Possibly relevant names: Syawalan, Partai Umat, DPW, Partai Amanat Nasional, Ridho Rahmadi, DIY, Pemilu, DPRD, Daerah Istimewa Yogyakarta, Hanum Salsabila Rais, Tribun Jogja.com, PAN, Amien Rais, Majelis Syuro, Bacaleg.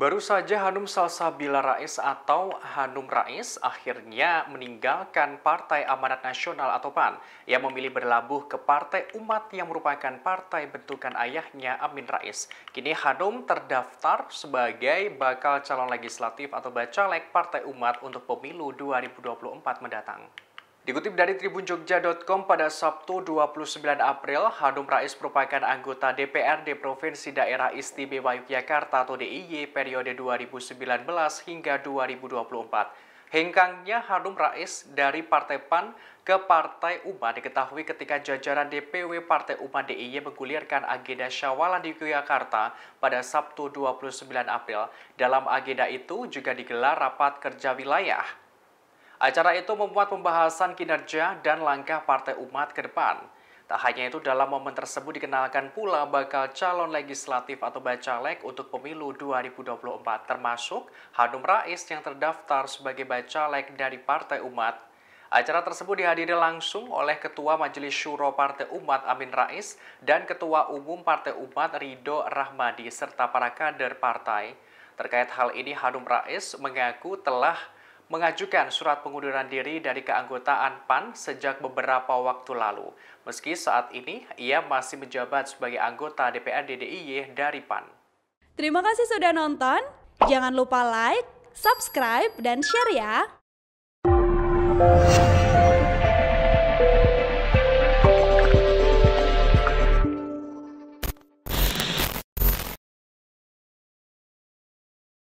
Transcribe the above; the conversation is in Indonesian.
Baru saja Hanum Salsabila Rais atau Hanum Rais akhirnya meninggalkan Partai Amanat Nasional atau PAN. Ia memilih berlabuh ke Partai Umat yang merupakan partai bentukan ayahnya Amien Rais. Kini Hanum terdaftar sebagai bakal calon legislatif atau Bacaleg Partai Umat untuk Pemilu 2024 mendatang. Dikutip dari Tribun Jogja.com pada Sabtu 29 April, Hanum Rais merupakan anggota DPRD Provinsi Daerah Istimewa Yogyakarta atau DIY periode 2019 hingga 2024. Hengkangnya Hanum Rais dari Partai PAN ke Partai Umat diketahui ketika jajaran DPW Partai Umat DIY menggulirkan agenda Syawalan di Yogyakarta pada Sabtu 29 April. Dalam agenda itu juga digelar rapat kerja wilayah. Acara itu memuat pembahasan kinerja dan langkah Partai Umat ke depan. Tak hanya itu, dalam momen tersebut dikenalkan pula bakal calon legislatif atau Bacaleg untuk Pemilu 2024, termasuk Hanum Rais yang terdaftar sebagai Bacaleg dari Partai Umat. Acara tersebut dihadiri langsung oleh Ketua Majelis Syuro Partai Umat Amien Rais dan Ketua Umum Partai Umat Ridho Rahmadi serta para kader partai. Terkait hal ini, Hanum Rais mengaku telah mengajukan surat pengunduran diri dari keanggotaan PAN sejak beberapa waktu lalu. Meski saat ini ia masih menjabat sebagai anggota DPRD DIY dari PAN. Terima kasih sudah nonton. Jangan lupa like, subscribe, dan share ya.